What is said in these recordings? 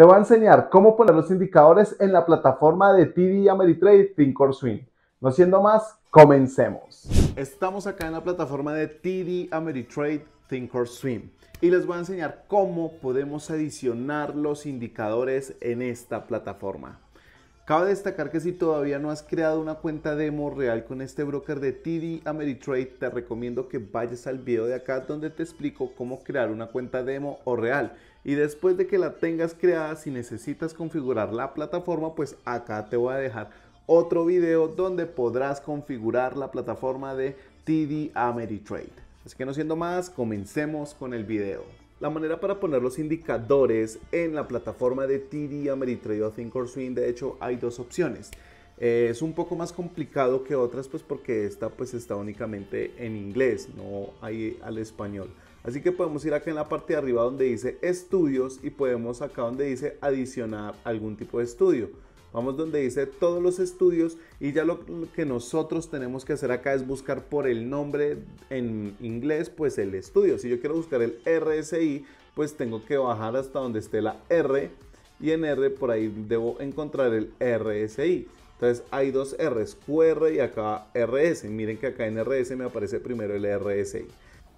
Te voy a enseñar cómo poner los indicadores en la plataforma de TD Ameritrade Thinkorswim. No siendo más, comencemos. Estamos acá en la plataforma de TD Ameritrade Thinkorswim y les voy a enseñar cómo podemos adicionar los indicadores en esta plataforma. Cabe destacar que si todavía no has creado una cuenta demo real con este broker de TD Ameritrade, te recomiendo que vayas al video de acá donde te explico cómo crear una cuenta demo o real. Y después de que la tengas creada, si necesitas configurar la plataforma, pues acá te voy a dejar otro video donde podrás configurar la plataforma de TD Ameritrade. Así que no siendo más, comencemos con el video. La manera para poner los indicadores en la plataforma de TD Ameritrade o Thinkorswim, de hecho, hay dos opciones. Es un poco más complicado que otras, pues porque esta pues está únicamente en inglés, no hay al español. Así que podemos ir acá en la parte de arriba donde dice estudios y podemos acá donde dice adicionar algún tipo de estudio. Vamos donde dice todos los estudios y ya lo que nosotros tenemos que hacer acá es buscar por el nombre en inglés, pues el estudio. Si yo quiero buscar el RSI, pues tengo que bajar hasta donde esté la R y en R por ahí debo encontrar el RSI. Entonces hay dos R's, QR y acá RS. Miren que acá en RS me aparece primero el RSI.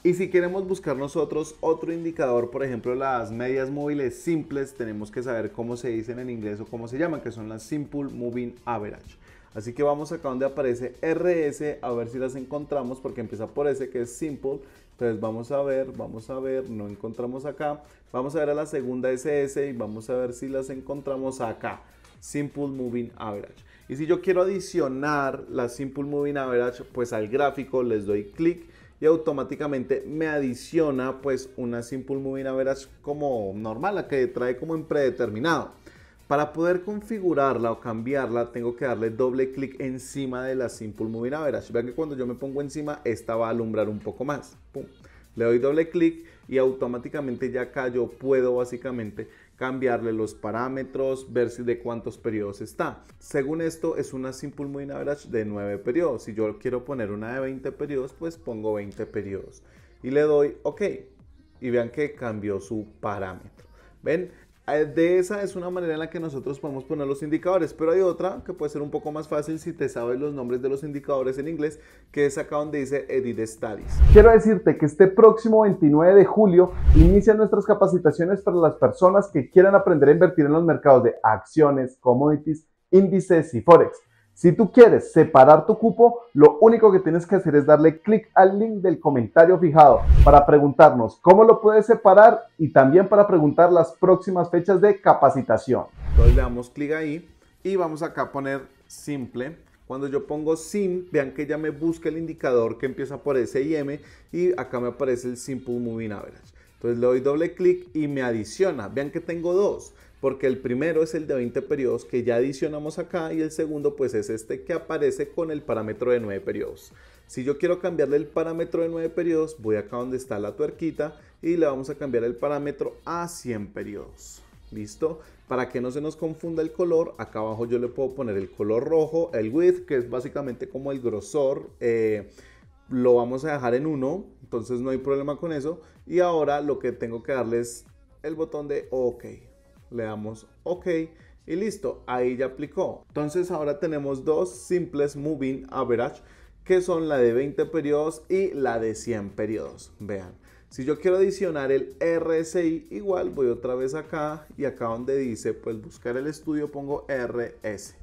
Y si queremos buscar nosotros otro indicador, por ejemplo las medias móviles simples, tenemos que saber cómo se dicen en inglés o cómo se llaman, que son las Simple Moving Average. Así que vamos acá donde aparece RS, a ver si las encontramos, porque empieza por S, que es Simple. Entonces vamos a ver, no encontramos acá. Vamos a ver a la segunda SS y vamos a ver si las encontramos acá. Simple Moving Average. Y si yo quiero adicionar la Simple Moving Average, pues al gráfico les doy clic y automáticamente me adiciona pues una Simple Moving Average como normal, la que trae como en predeterminado. Para poder configurarla o cambiarla tengo que darle doble clic encima de la Simple Moving Average. Vean que cuando yo me pongo encima esta va a alumbrar un poco más. Pum. Le doy doble clic y automáticamente ya acá yo puedo básicamente cambiarle los parámetros, ver si de cuántos periodos está. Según esto es una Simple Moving Average de 9 periodos. Si yo quiero poner una de 20 periodos, pues pongo 20 periodos. Y le doy OK. Y vean que cambió su parámetro. ¿Ven? De esa es una manera en la que nosotros podemos poner los indicadores, pero hay otra que puede ser un poco más fácil si te sabes los nombres de los indicadores en inglés, que es acá donde dice Edit Studies. Quiero decirte que este próximo 29 de julio inician nuestras capacitaciones para las personas que quieran aprender a invertir en los mercados de acciones, commodities, índices y forex. Si tú quieres separar tu cupo, lo único que tienes que hacer es darle clic al link del comentario fijado para preguntarnos cómo lo puedes separar y también para preguntar las próximas fechas de capacitación. Entonces le damos clic ahí y vamos acá a poner simple. Cuando yo pongo SIM, vean que ya me busca el indicador que empieza por S y M y acá me aparece el Simple Moving Average. Entonces le doy doble clic y me adiciona. Vean que tengo dos, porque el primero es el de 20 periodos que ya adicionamos acá y el segundo pues es este que aparece con el parámetro de 9 periodos. Si yo quiero cambiarle el parámetro de 9 periodos, voy acá donde está la tuerquita y le vamos a cambiar el parámetro a 100 periodos. ¿Listo? Para que no se nos confunda el color, acá abajo yo le puedo poner el color rojo, el width, que es básicamente como el grosor, lo vamos a dejar en 1, entonces no hay problema con eso. Y ahora lo que tengo que darle es el botón de OK. Le damos OK y listo, ahí ya aplicó. Entonces ahora tenemos dos simples Moving Average, que son la de 20 periodos y la de 100 periodos. Vean, si yo quiero adicionar el RSI, igual voy otra vez acá y acá donde dice pues buscar el estudio pongo RS.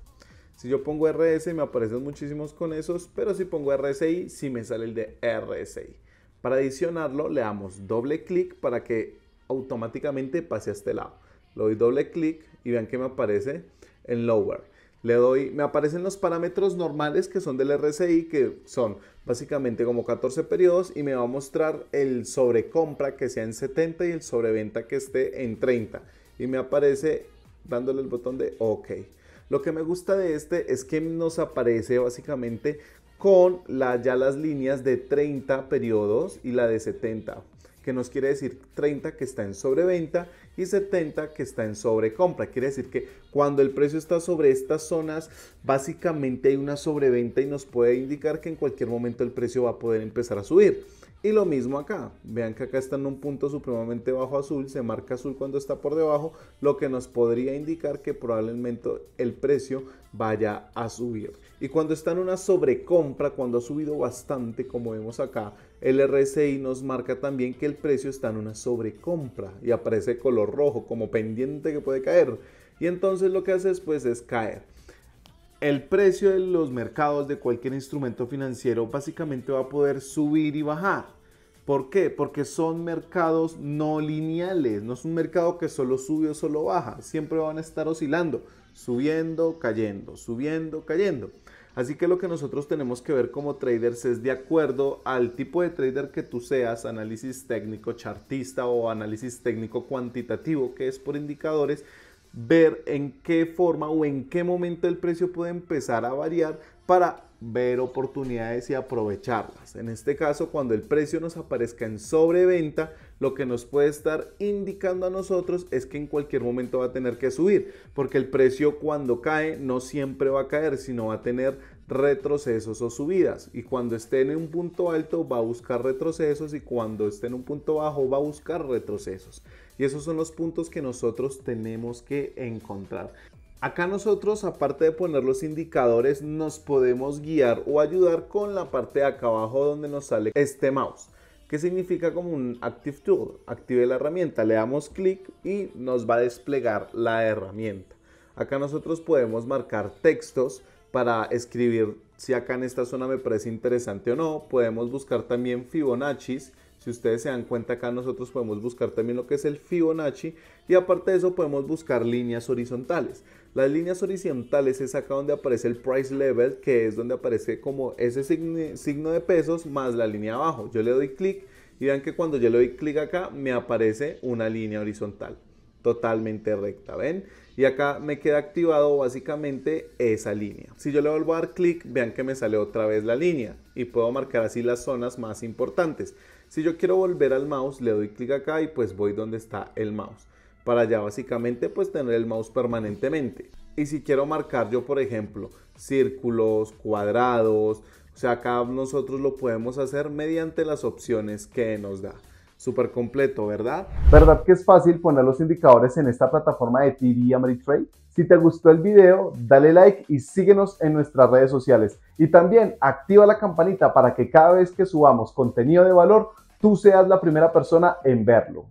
Si yo pongo RS me aparecen muchísimos con esos, pero si pongo RSI sí me sale el de RSI. Para adicionarlo le damos doble clic para que automáticamente pase a este lado. Le doy doble clic y vean que me aparece en Lower. Le doy, me aparecen los parámetros normales que son del RSI, que son básicamente como 14 periodos y me va a mostrar el sobrecompra que sea en 70 y el sobreventa que esté en 30. Y me aparece dándole el botón de OK. Lo que me gusta de este es que nos aparece básicamente con ya las líneas de 30 periodos y la de 70. Que nos quiere decir 30 que está en sobreventa y 70 que está en sobrecompra. Quiere decir que cuando el precio está sobre estas zonas, básicamente hay una sobreventa y nos puede indicar que en cualquier momento el precio va a poder empezar a subir. Y lo mismo acá, vean que acá está en un punto supremamente bajo azul, se marca azul cuando está por debajo, lo que nos podría indicar que probablemente el precio vaya a subir. Y cuando está en una sobrecompra, cuando ha subido bastante, como vemos acá, el RSI nos marca también que el precio está en una sobrecompra y aparece color rojo como pendiente que puede caer. Y entonces lo que hace después es caer. El precio de los mercados de cualquier instrumento financiero básicamente va a poder subir y bajar. ¿Por qué? Porque son mercados no lineales, no es un mercado que solo sube o solo baja, siempre van a estar oscilando, subiendo, cayendo, subiendo, cayendo. Así que lo que nosotros tenemos que ver como traders es de acuerdo al tipo de trader que tú seas, análisis técnico chartista o análisis técnico cuantitativo, que es por indicadores, ver en qué forma o en qué momento el precio puede empezar a variar para ver oportunidades y aprovecharlas. En este caso, cuando el precio nos aparezca en sobreventa, lo que nos puede estar indicando a nosotros es que en cualquier momento va a tener que subir, porque el precio cuando cae no siempre va a caer, sino va a tener retrocesos o subidas, y cuando esté en un punto alto va a buscar retrocesos y cuando esté en un punto bajo va a buscar retrocesos. Y esos son los puntos que nosotros tenemos que encontrar. Acá nosotros, aparte de poner los indicadores, nos podemos guiar o ayudar con la parte de acá abajo donde nos sale este mouse, que significa como un Active Tool. Active la herramienta, le damos clic y nos va a desplegar la herramienta. Acá nosotros podemos marcar textos para escribir si acá en esta zona me parece interesante o no. Podemos buscar también Fibonacci's. Si ustedes se dan cuenta, acá nosotros podemos buscar también lo que es el Fibonacci, y aparte de eso podemos buscar líneas horizontales. Las líneas horizontales es acá donde aparece el price level, que es donde aparece como ese signo de pesos más la línea abajo. Yo le doy clic y vean que cuando yo le doy clic acá me aparece una línea horizontal totalmente recta, ¿ven? Y acá me queda activado básicamente esa línea. Si yo le vuelvo a dar clic, vean que me sale otra vez la línea y puedo marcar así las zonas más importantes. Si yo quiero volver al mouse, le doy clic acá y pues voy donde está el mouse, para ya básicamente pues tener el mouse permanentemente. Y si quiero marcar yo, por ejemplo, círculos, cuadrados, o sea, acá nosotros lo podemos hacer mediante las opciones que nos da. Súper completo, ¿verdad? ¿Verdad que es fácil poner los indicadores en esta plataforma de TD Ameritrade? Si te gustó el video, dale like y síguenos en nuestras redes sociales. Y también activa la campanita para que cada vez que subamos contenido de valor, tú seas la primera persona en verlo.